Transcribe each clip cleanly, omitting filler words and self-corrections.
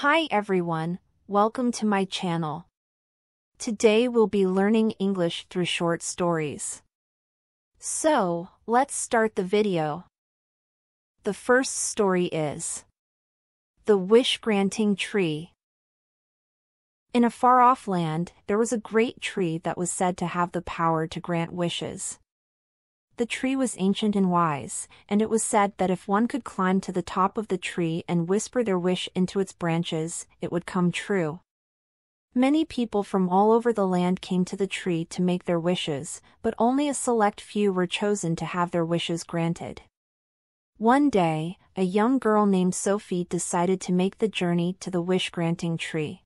Hi everyone, welcome to my channel. Today we'll be learning English through short stories. So, let's start the video. The first story is The Wish-Granting Tree. In a far-off land, there was a great tree that was said to have the power to grant wishes. The tree was ancient and wise, and it was said that if one could climb to the top of the tree and whisper their wish into its branches, it would come true. Many people from all over the land came to the tree to make their wishes, but only a select few were chosen to have their wishes granted. One day, a young girl named Sophie decided to make the journey to the wish-granting tree.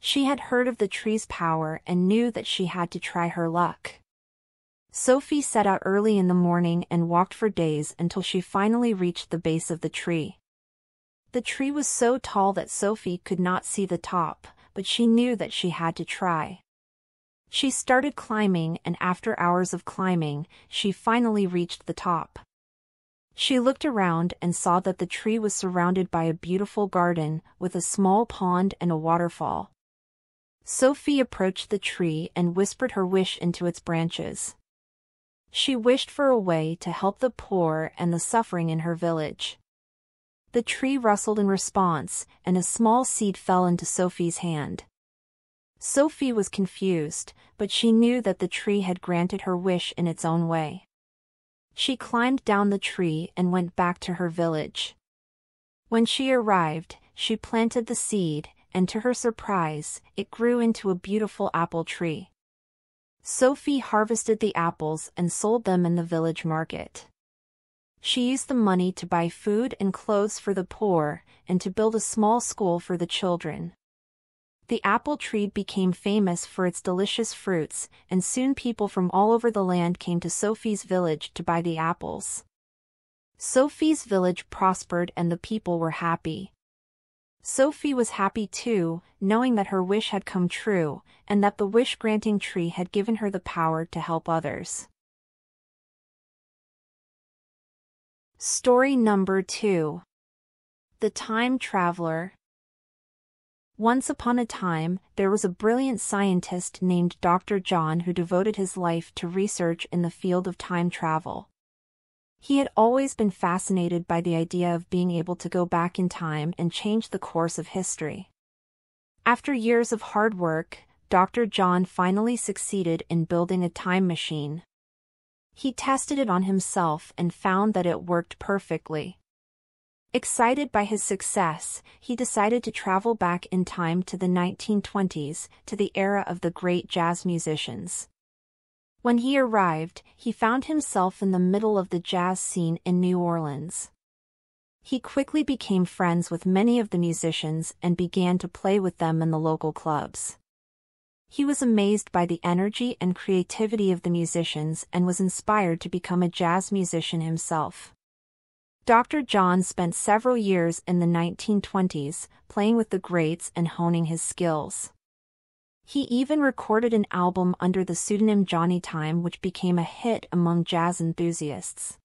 She had heard of the tree's power and knew that she had to try her luck. Sophie set out early in the morning and walked for days until she finally reached the base of the tree. The tree was so tall that Sophie could not see the top, but she knew that she had to try. She started climbing, and after hours of climbing, she finally reached the top. She looked around and saw that the tree was surrounded by a beautiful garden with a small pond and a waterfall. Sophie approached the tree and whispered her wish into its branches. She wished for a way to help the poor and the suffering in her village. The tree rustled in response, and a small seed fell into Sophie's hand. Sophie was confused, but she knew that the tree had granted her wish in its own way. She climbed down the tree and went back to her village. When she arrived, she planted the seed, and to her surprise, it grew into a beautiful apple tree. Sophie harvested the apples and sold them in the village market. She used the money to buy food and clothes for the poor, and to build a small school for the children. The apple tree became famous for its delicious fruits, and soon people from all over the land came to Sophie's village to buy the apples. Sophie's village prospered and the people were happy. Sophie was happy too, knowing that her wish had come true, and that the wish-granting tree had given her the power to help others. Story number 2. The Time Traveler. Once upon a time, there was a brilliant scientist named Dr. John who devoted his life to research in the field of time travel. He had always been fascinated by the idea of being able to go back in time and change the course of history. After years of hard work, Dr. John finally succeeded in building a time machine. He tested it on himself and found that it worked perfectly. Excited by his success, he decided to travel back in time to the 1920s, to the era of the great jazz musicians. When he arrived, he found himself in the middle of the jazz scene in New Orleans. He quickly became friends with many of the musicians and began to play with them in the local clubs. He was amazed by the energy and creativity of the musicians and was inspired to become a jazz musician himself. Dr. John spent several years in the 1920s playing with the greats and honing his skills. He even recorded an album under the pseudonym Johnny Time, which became a hit among jazz enthusiasts.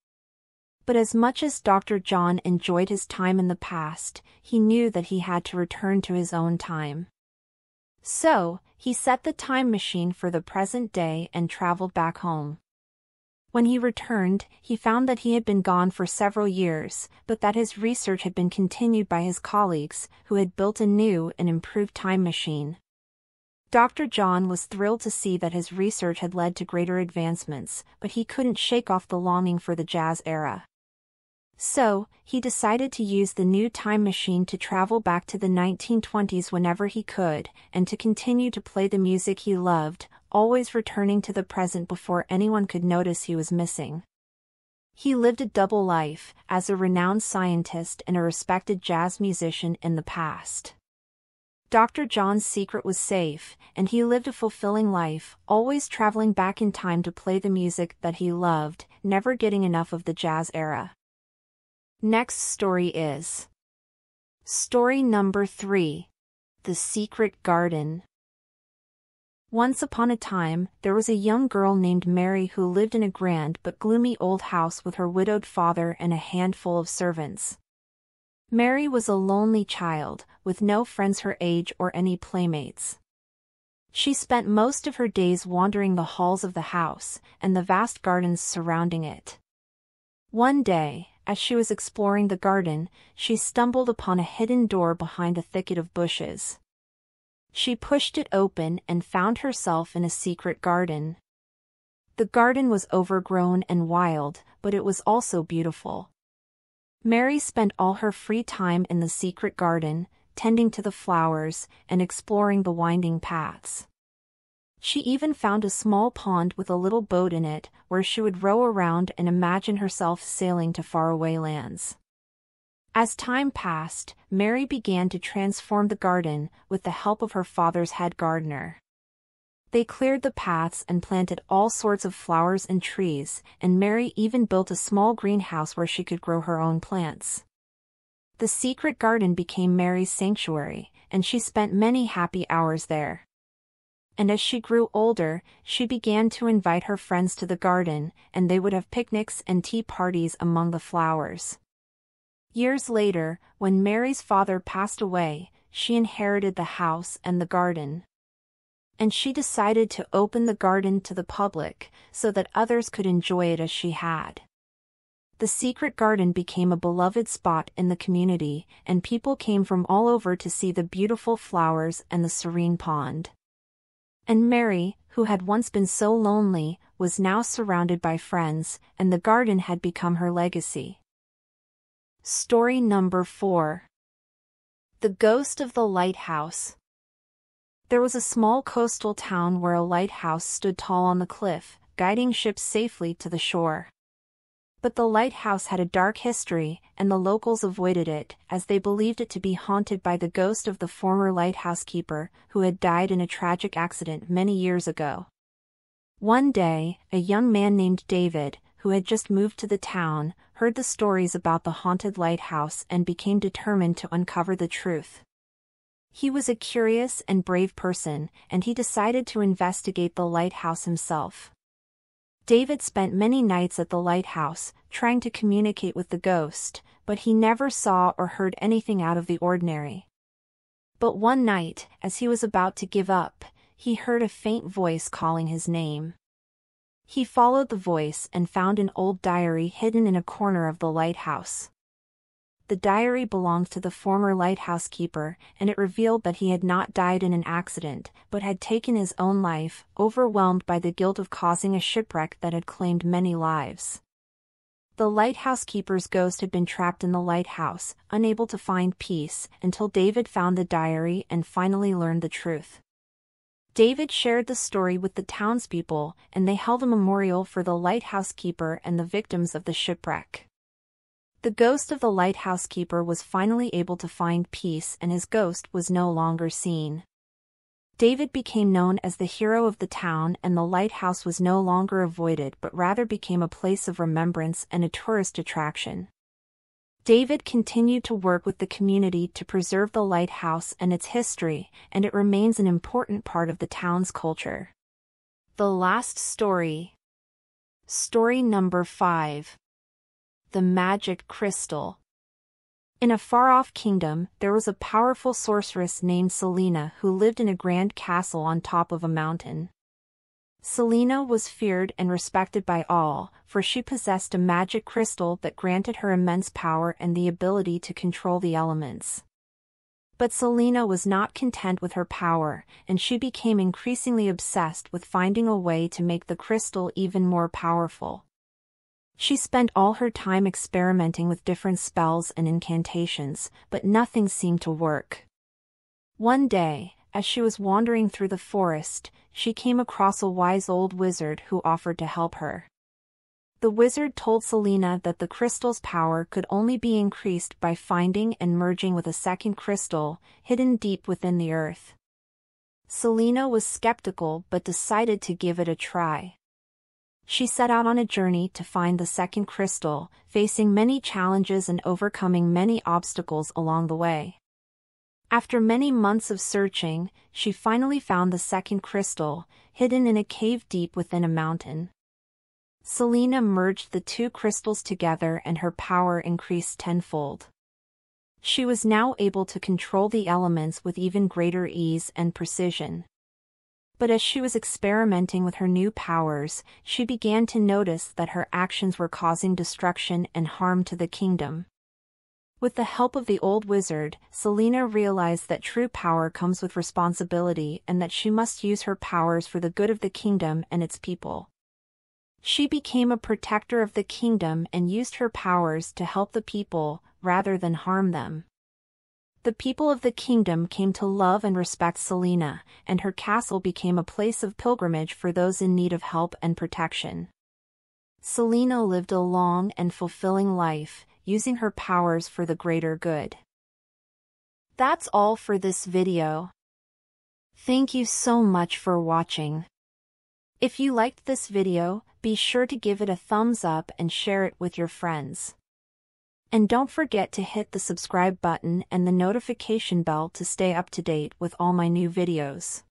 But as much as Dr. John enjoyed his time in the past, he knew that he had to return to his own time. So, he set the time machine for the present day and traveled back home. When he returned, he found that he had been gone for several years, but that his research had been continued by his colleagues, who had built a new and improved time machine. Dr. John was thrilled to see that his research had led to greater advancements, but he couldn't shake off the longing for the jazz era. So, he decided to use the new time machine to travel back to the 1920s whenever he could, and to continue to play the music he loved, always returning to the present before anyone could notice he was missing. He lived a double life, as a renowned scientist and a respected jazz musician in the past. Dr. John's secret was safe, and he lived a fulfilling life, always traveling back in time to play the music that he loved, never getting enough of the jazz era. Next story is Story number 3. The Secret Garden. Once upon a time, there was a young girl named Mary who lived in a grand but gloomy old house with her widowed father and a handful of servants. Mary was a lonely child, with no friends her age or any playmates. She spent most of her days wandering the halls of the house and the vast gardens surrounding it. One day, as she was exploring the garden, she stumbled upon a hidden door behind a thicket of bushes. She pushed it open and found herself in a secret garden. The garden was overgrown and wild, but it was also beautiful. Mary spent all her free time in the secret garden, tending to the flowers and exploring the winding paths. She even found a small pond with a little boat in it, where she would row around and imagine herself sailing to faraway lands. As time passed, Mary began to transform the garden with the help of her father's head gardener. They cleared the paths and planted all sorts of flowers and trees, and Mary even built a small greenhouse where she could grow her own plants. The secret garden became Mary's sanctuary, and she spent many happy hours there. And as she grew older, she began to invite her friends to the garden, and they would have picnics and tea parties among the flowers. Years later, when Mary's father passed away, she inherited the house and the garden. And she decided to open the garden to the public, so that others could enjoy it as she had. The secret garden became a beloved spot in the community, and people came from all over to see the beautiful flowers and the serene pond. And Mary, who had once been so lonely, was now surrounded by friends, and the garden had become her legacy. Story number 4. The Ghost of the Lighthouse. There was a small coastal town where a lighthouse stood tall on the cliff, guiding ships safely to the shore. But the lighthouse had a dark history, and the locals avoided it, as they believed it to be haunted by the ghost of the former lighthouse keeper, who had died in a tragic accident many years ago. One day, a young man named David, who had just moved to the town, heard the stories about the haunted lighthouse and became determined to uncover the truth. He was a curious and brave person, and he decided to investigate the lighthouse himself. David spent many nights at the lighthouse, trying to communicate with the ghost, but he never saw or heard anything out of the ordinary. But one night, as he was about to give up, he heard a faint voice calling his name. He followed the voice and found an old diary hidden in a corner of the lighthouse. The diary belonged to the former lighthouse keeper, and it revealed that he had not died in an accident, but had taken his own life, overwhelmed by the guilt of causing a shipwreck that had claimed many lives. The lighthouse keeper's ghost had been trapped in the lighthouse, unable to find peace, until David found the diary and finally learned the truth. David shared the story with the townspeople, and they held a memorial for the lighthouse keeper and the victims of the shipwreck. The ghost of the lighthouse keeper was finally able to find peace, and his ghost was no longer seen. David became known as the hero of the town, and the lighthouse was no longer avoided but rather became a place of remembrance and a tourist attraction. David continued to work with the community to preserve the lighthouse and its history, and it remains an important part of the town's culture. The last story. Story number 5. The Magic Crystal. In a far-off kingdom, there was a powerful sorceress named Selina who lived in a grand castle on top of a mountain. Selina was feared and respected by all, for she possessed a magic crystal that granted her immense power and the ability to control the elements. But Selina was not content with her power, and she became increasingly obsessed with finding a way to make the crystal even more powerful. She spent all her time experimenting with different spells and incantations, but nothing seemed to work. One day, as she was wandering through the forest, she came across a wise old wizard who offered to help her. The wizard told Selina that the crystal's power could only be increased by finding and merging with a second crystal, hidden deep within the earth. Selina was skeptical but decided to give it a try. She set out on a journey to find the second crystal, facing many challenges and overcoming many obstacles along the way. After many months of searching, she finally found the second crystal, hidden in a cave deep within a mountain. Selina merged the two crystals together and her power increased tenfold. She was now able to control the elements with even greater ease and precision. But as she was experimenting with her new powers, she began to notice that her actions were causing destruction and harm to the kingdom. With the help of the old wizard, Selena realized that true power comes with responsibility and that she must use her powers for the good of the kingdom and its people. She became a protector of the kingdom and used her powers to help the people, rather than harm them. The people of the kingdom came to love and respect Selena, and her castle became a place of pilgrimage for those in need of help and protection. Selena lived a long and fulfilling life, using her powers for the greater good. That's all for this video. Thank you so much for watching. If you liked this video, be sure to give it a thumbs up and share it with your friends. And don't forget to hit the subscribe button and the notification bell to stay up to date with all my new videos.